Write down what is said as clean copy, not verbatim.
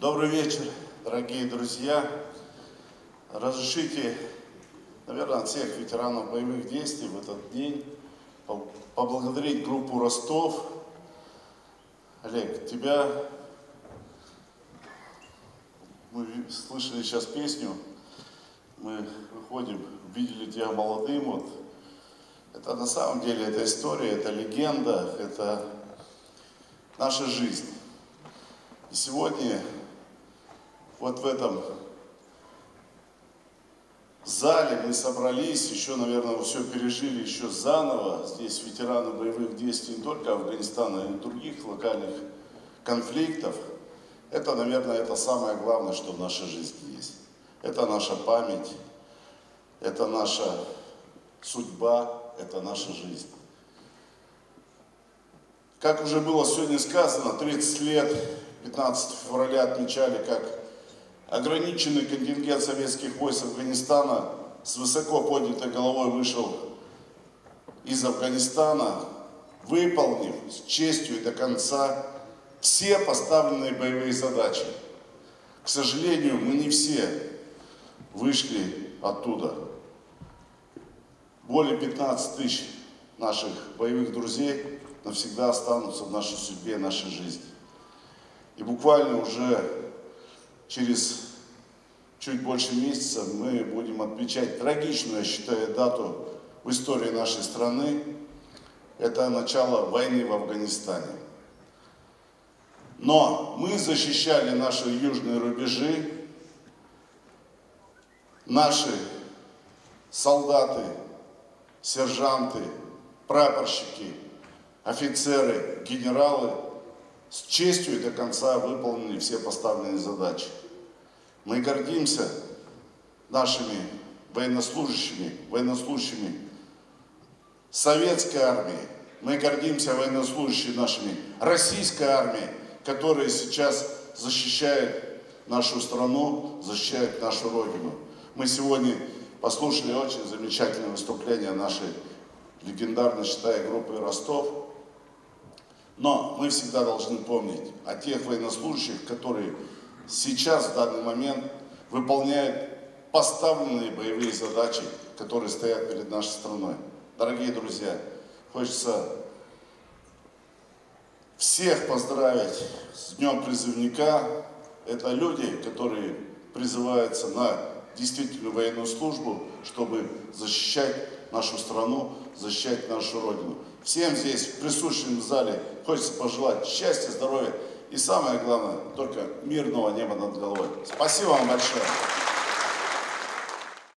Добрый вечер, дорогие друзья. Разрешите, наверное, от всех ветеранов боевых действий в этот день поблагодарить группу «Ростов». Олег, тебя мы слышали сейчас песню, мы выходим, видели тебя молодым. Вот. Это на самом деле, это история, это легенда, это наша жизнь. И сегодня вот в этом зале мы собрались, еще, наверное, все пережили еще заново. Здесь ветераны боевых действий не только Афганистана, но и других локальных конфликтов. Это, наверное, это самое главное, что в нашей жизни есть. Это наша память, это наша судьба, это наша жизнь. Как уже было сегодня сказано, 30 лет, 15 февраля отмечали как ограниченный контингент советских войск Афганистана с высоко поднятой головой вышел из Афганистана, выполнив с честью и до конца все поставленные боевые задачи. К сожалению, мы не все вышли оттуда. Более 15 тысяч наших боевых друзей навсегда останутся в нашей судьбе, в нашей жизни. И буквально уже через чуть больше месяца мы будем отмечать трагичную, я считаю, дату в истории нашей страны. Это начало войны в Афганистане. Но мы защищали наши южные рубежи, наши солдаты, сержанты, прапорщики, офицеры, генералы с честью и до конца выполнили все поставленные задачи. Мы гордимся нашими военнослужащими советской армии. Мы гордимся военнослужащими нашими российской армии, которые сейчас защищают нашу страну, защищают нашу Родину. Мы сегодня послушали очень замечательное выступление нашей легендарной, считаю, группы «Ростов». Но мы всегда должны помнить о тех военнослужащих, которые сейчас, в данный момент, выполняют поставленные боевые задачи, которые стоят перед нашей страной. Дорогие друзья, хочется всех поздравить с Днем Призывника. Это люди, которые призываются на действительную военную службу, чтобы защищать нашу страну, защищать нашу Родину. Всем здесь, присутствующим в зале, хочется пожелать счастья, здоровья и, самое главное, только мирного неба над головой. Спасибо вам большое.